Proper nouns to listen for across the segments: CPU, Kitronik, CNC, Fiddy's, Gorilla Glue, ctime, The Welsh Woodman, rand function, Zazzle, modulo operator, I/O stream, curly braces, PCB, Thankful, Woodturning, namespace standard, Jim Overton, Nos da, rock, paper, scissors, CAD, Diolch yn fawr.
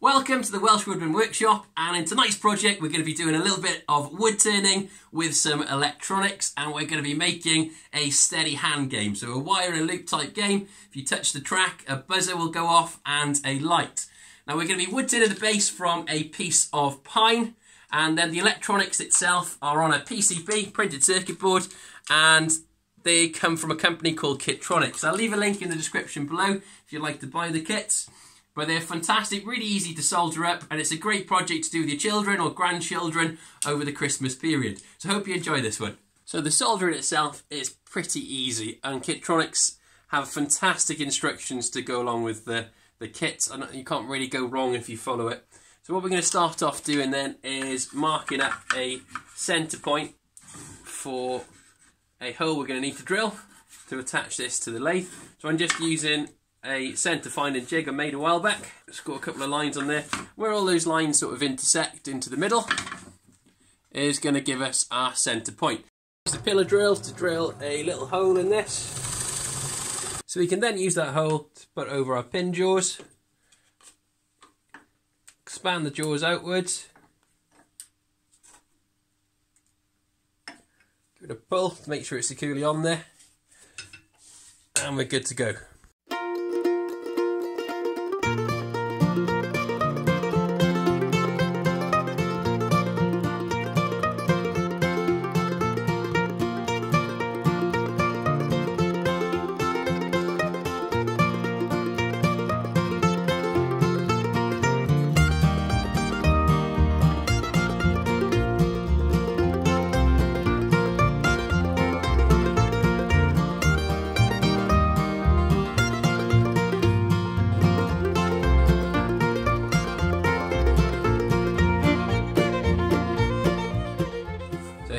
Welcome to the Welsh Woodman Workshop, and in tonight's project we're going to be doing a little bit of wood turning with some electronics, and we're going to be making a steady hand game, so a wire and loop type game. If you touch the track, a buzzer will go off and a light. Now we're going to be wood turning the base from a piece of pine, and then the electronics itself are on a PCB, printed circuit board, and they come from a company called Kitronik. So I'll leave a link in the description below if you'd like to buy the kits. But they're fantastic, really easy to solder up, and it's a great project to do with your children or grandchildren over the Christmas period. So I hope you enjoy this one. So the soldering itself is pretty easy, and Kitronics have fantastic instructions to go along with the kit, and you can't really go wrong if you follow it. So what we're going to start off doing then is marking up a centre point for a hole we're going to need to drill to attach this to the lathe. So I'm just using a centre finding jig I made a while back. Just got a couple of lines on there. Where all those lines sort of intersect into the middle is going to give us our centre point. Use the pillar drill to drill a little hole in this. So we can then use that hole to put over our pin jaws. Expand the jaws outwards. Give it a pull to make sure it's securely on there. And we're good to go.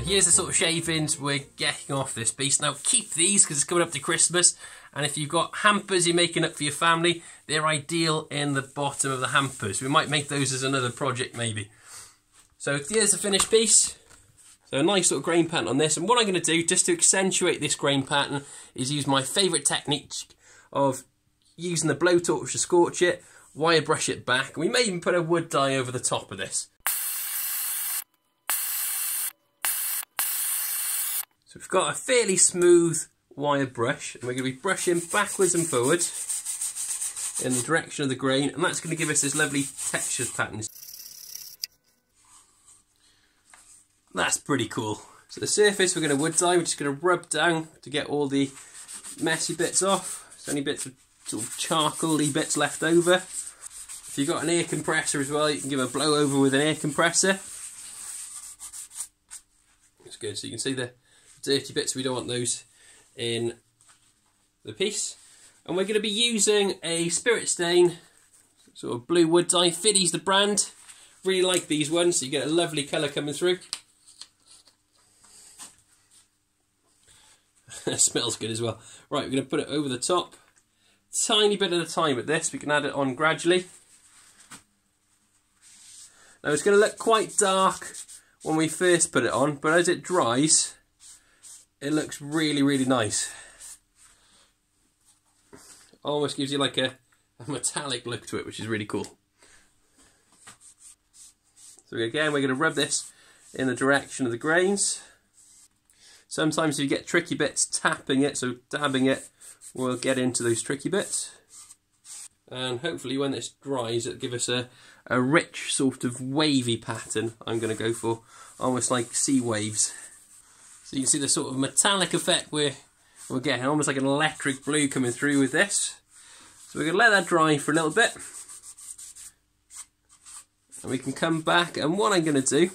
Here's the sort of shavings we're getting off this beast. Now keep these because it's coming up to Christmas, and if you've got hampers you're making up for your family, they're ideal in the bottom of the hampers. We might make those as another project maybe. So here's the finished piece. So a nice little grain pattern on this, and what I'm going to do just to accentuate this grain pattern is use my favourite technique of using the blowtorch to scorch it, wire brush it back, and we may even put a wood dye over the top of this. So we've got a fairly smooth wire brush, and we're going to be brushing backwards and forwards in the direction of the grain, and that's going to give us this lovely textured pattern. That's pretty cool. So the surface we're going to wood dye, we're just going to rub down to get all the messy bits off. There's only bits of sort of charcoaly bits left over. If you've got an air compressor as well, you can give a blow over with an air compressor. That's good, so you can see the dirty bits, we don't want those in the piece. And we're going to be using a spirit stain, sort of blue wood dye. Fiddy's the brand. Really like these ones, so you get a lovely colour coming through. It smells good as well. Right, we're going to put it over the top. Tiny bit at a time at this, we can add it on gradually. Now it's going to look quite dark when we first put it on, but as it dries, it looks really, really nice. Almost gives you like a metallic look to it, which is really cool. So again, we're going to rub this in the direction of the grains. Sometimes if you get tricky bits, tapping it, so dabbing it, will get into those tricky bits. And hopefully when this dries, it'll give us a rich sort of wavy pattern. I'm going to go for almost like sea waves. So you can see the sort of metallic effect we're getting, almost like an electric blue coming through with this. So we're going to let that dry for a little bit. And we can come back, and what I'm going to do,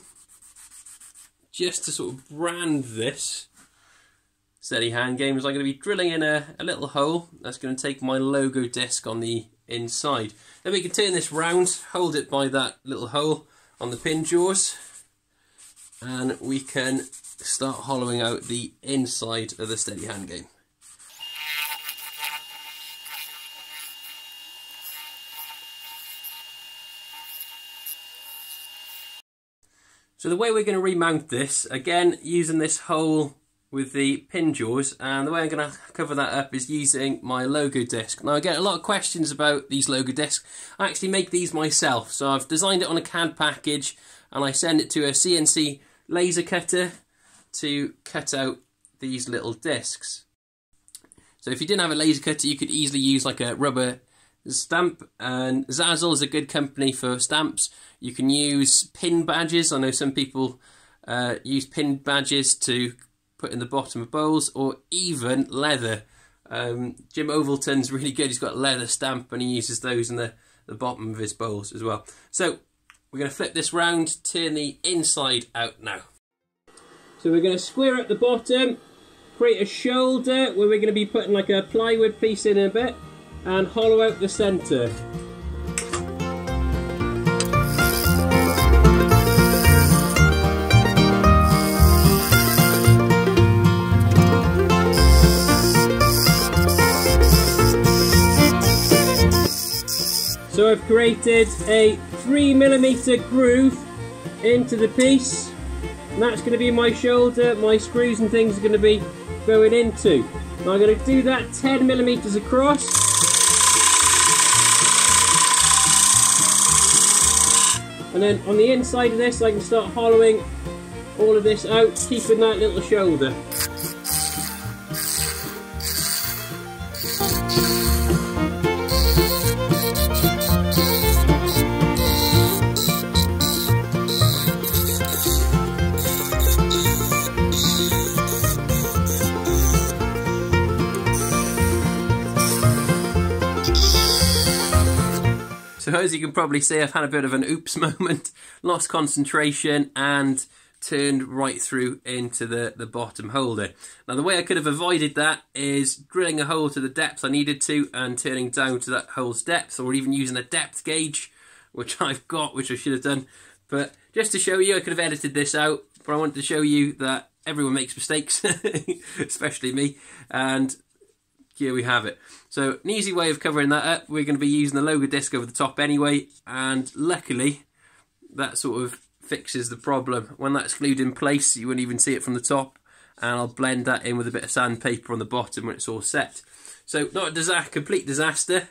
just to sort of brand this steady hand game, is I'm going to be drilling in a little hole that's going to take my logo disc on the inside. Then we can turn this round, hold it by that little hole on the pin jaws, and we can start hollowing out the inside of the steady hand game. So the way we're going to remount this, again using this hole with the pin jaws, and the way I'm going to cover that up is using my logo disc. Now I get a lot of questions about these logo discs. I actually make these myself, so I've designed it on a CAD package and I send it to a CNC laser cutter to cut out these little discs. So if you didn't have a laser cutter, you could easily use like a rubber stamp, and Zazzle is a good company for stamps. You can use pin badges. I know some people use pin badges to put in the bottom of bowls, or even leather. Jim Overton's really good. He's got a leather stamp and he uses those in the bottom of his bowls as well. So we're going to flip this round, turn the inside out now. So we're going to square up the bottom, create a shoulder where we're going to be putting like a plywood piece in a bit, and hollow out the centre. So I've created a 3mm groove into the piece, and that's going to be my shoulder. My screws and things are going to be going into. Now I'm going to do that 10mm across. And then on the inside of this, I can start hollowing all of this out, keeping that little shoulder. So as you can probably see, I've had a bit of an oops moment, lost concentration and turned right through into the bottom holder. Now the way I could have avoided that is drilling a hole to the depth I needed to and turning down to that hole's depth, or even using a depth gauge, which I've got, which I should have done. But just to show you, I could have edited this out, but I wanted to show you that everyone makes mistakes, especially me, and here we have it. So an easy way of covering that up, we're going to be using the logo disc over the top anyway, and luckily that sort of fixes the problem. When that's glued in place, you wouldn't even see it from the top, and I'll blend that in with a bit of sandpaper on the bottom when it's all set. So not a complete disaster,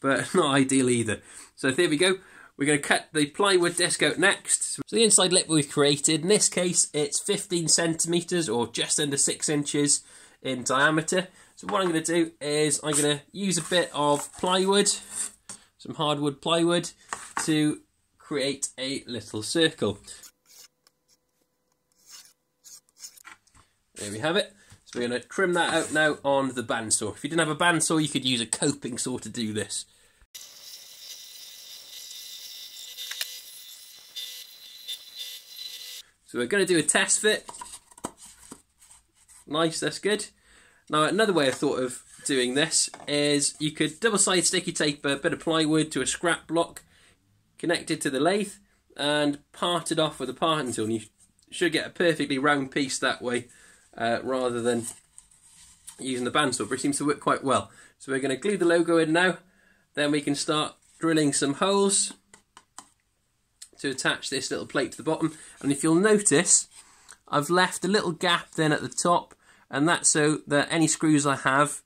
but not ideal either. So there we go. We're going to cut the plywood disc out next. So the inside lip we've created, in this case it's 15cm or just under 6 inches in diameter. So what I'm going to do is I'm going to use a bit of plywood, some hardwood plywood, to create a little circle. There we have it. So we're going to trim that out now on the bandsaw. If you didn't have a bandsaw, you could use a coping saw to do this. So we're going to do a test fit. Nice, that's good. Now another way I thought of doing this is you could double-sided sticky tape a bit of plywood to a scrap block connected to the lathe and part it off with a parting tool, and you should get a perfectly round piece that way, rather than using the bandsaw, but it seems to work quite well. So we're going to glue the logo in now, then we can start drilling some holes to attach this little plate to the bottom, and if you'll notice I've left a little gap then at the top, and that's so that any screws I have,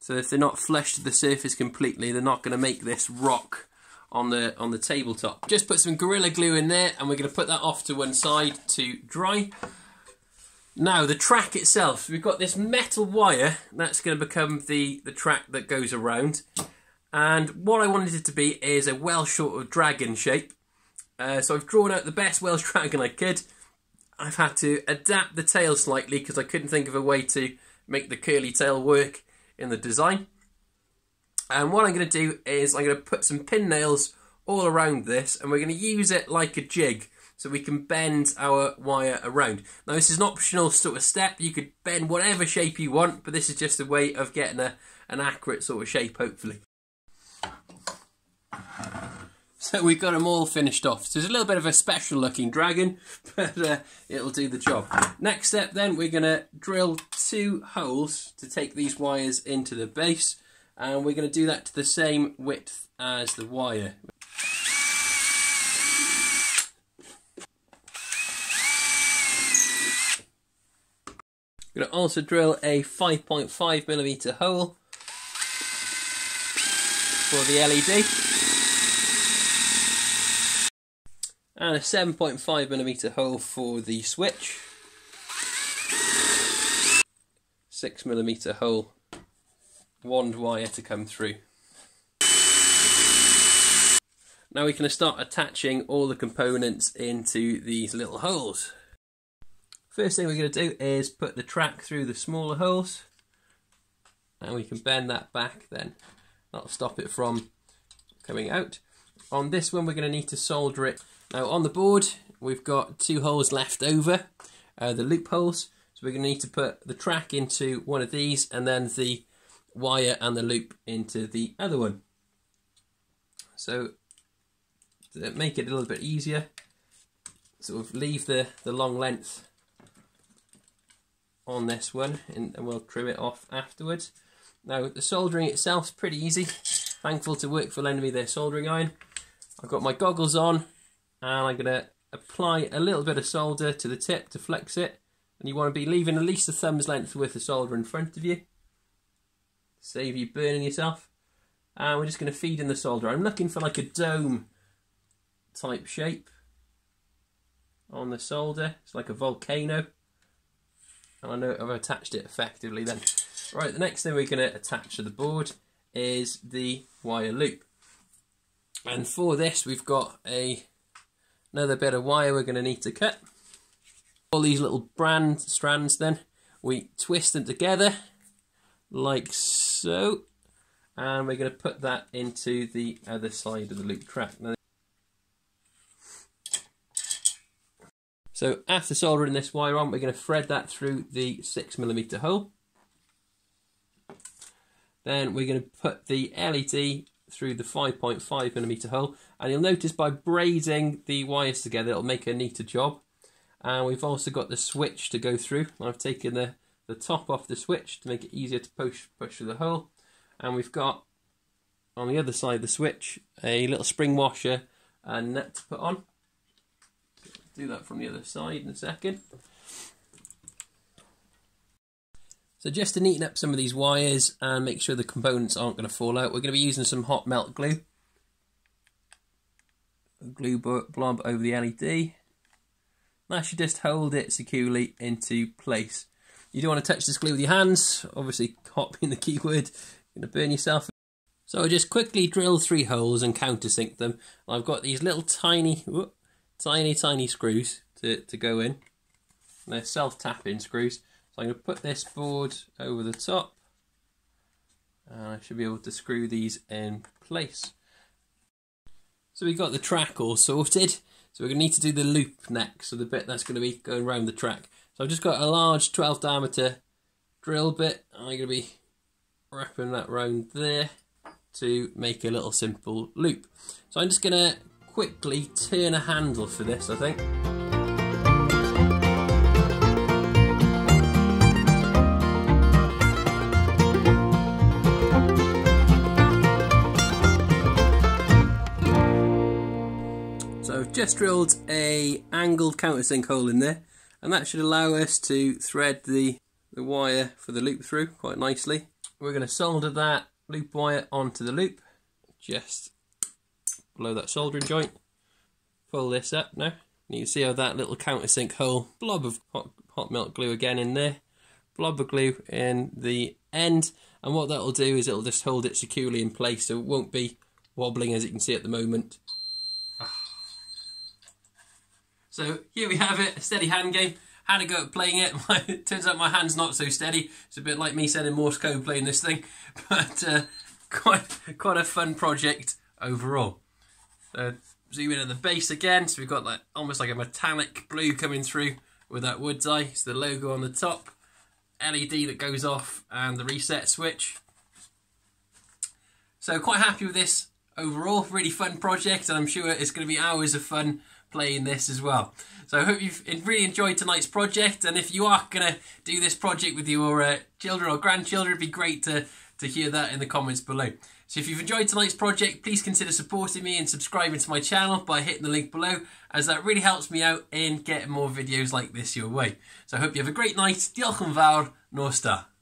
so if they're not flush to the surface completely, they're not going to make this rock on the tabletop. Just put some Gorilla Glue in there, and we're going to put that off to one side to dry. Now the track itself, we've got this metal wire that's going to become the track that goes around, and what I wanted it to be is a Welsh sort of dragon shape, so I've drawn out the best Welsh dragon I could. I've had to adapt the tail slightly because I couldn't think of a way to make the curly tail work in the design. And what I'm going to do is I'm going to put some pin nails all around this, and we're going to use it like a jig so we can bend our wire around. Now this is an optional sort of step. You could bend whatever shape you want, but this is just a way of getting an accurate sort of shape, hopefully. So we've got them all finished off. So it's a little bit of a special looking dragon, but it'll do the job. Next step then, we're going to drill 2 holes to take these wires into the base, and we're going to do that to the same width as the wire. We're going to also drill a 5.5mm hole for the LED and a 7.5mm hole for the switch, 6mm hole, wand wire to come through. Now we can start attaching all the components into these little holes. First thing we're going to do is put the track through the smaller holes, and we can bend that back then. That'll stop it from coming out. On this one we're going to need to solder it. Now on the board we've got two holes left over, the loop holes, so we're going to need to put the track into one of these and then the wire and the loop into the other one. So to make it a little bit easier, sort of leave the long length on this one and we'll trim it off afterwards. Now the soldering itself's pretty easy. Thankful to Work for lending me their soldering iron. I've got my goggles on and I'm going to apply a little bit of solder to the tip to flex it, and you want to be leaving at least a thumb's length worth of solder in front of you, save you burning yourself. And we're just going to feed in the solder. I'm looking for like a dome type shape on the solder. It's like a volcano, and I know I've attached it effectively then. Right, the next thing we're going to attach to the board is the wire loop. And for this we've got another bit of wire we're going to need to cut. All these little strands then, we twist them together like so, and we're going to put that into the other side of the loop track. So after soldering this wire on, we're going to thread that through the 6mm hole. Then we're going to put the LED through the 5.5mm hole, and you'll notice by braiding the wires together it'll make a neater job. And we've also got the switch to go through. I've taken the top off the switch to make it easier to push through the hole, and we've got on the other side of the switch a little spring washer and nut to put on. Do that from the other side in a second. So just to neaten up some of these wires and make sure the components aren't going to fall out, we're going to be using some hot melt glue. Glue blob over the LED. That should just hold it securely into place. You don't want to touch this glue with your hands, obviously hot being the key word. You're going to burn yourself. So I just quickly drill 3 holes and countersink them. I've got these little tiny screws to go in. And they're self-tapping screws. So I'm going to put this board over the top, and I should be able to screw these in place. So we've got the track all sorted, so we're going to need to do the loop next, so the bit that's going to be going around the track. So I've just got a large 12 diameter drill bit, and I'm going to be wrapping that round there to make a little simple loop. So I'm just going to quickly turn a handle for this, I think. Just drilled a angled countersink hole in there, and that should allow us to thread the wire for the loop through quite nicely. We're going to solder that loop wire onto the loop just below that soldering joint. Pull this up now, and you can see how that little countersink hole, blob of hot melt glue again in there, blob of glue in the end, and what that'll do is it'll just hold it securely in place so it won't be wobbling, as you can see at the moment. So here we have it, a steady hand game. Had a go at playing it. It turns out my hand's not so steady. It's a bit like me sending Morse code playing this thing, but quite a fun project overall. Zoom in at the base again, so we've got that almost like a metallic blue coming through with that wood's eye. It's the logo on the top, LED that goes off, and the reset switch. So quite happy with this overall. Really fun project, and I'm sure it's going to be hours of fun playing this as well. So I hope you've really enjoyed tonight's project, and if you are going to do this project with your children or grandchildren, it'd be great to to hear that in the comments below. So if you've enjoyed tonight's project, please consider supporting me and subscribing to my channel by hitting the link below, as that really helps me out in getting more videos like this your way. So I hope you have a great night. Diolch yn fawr. Nos da.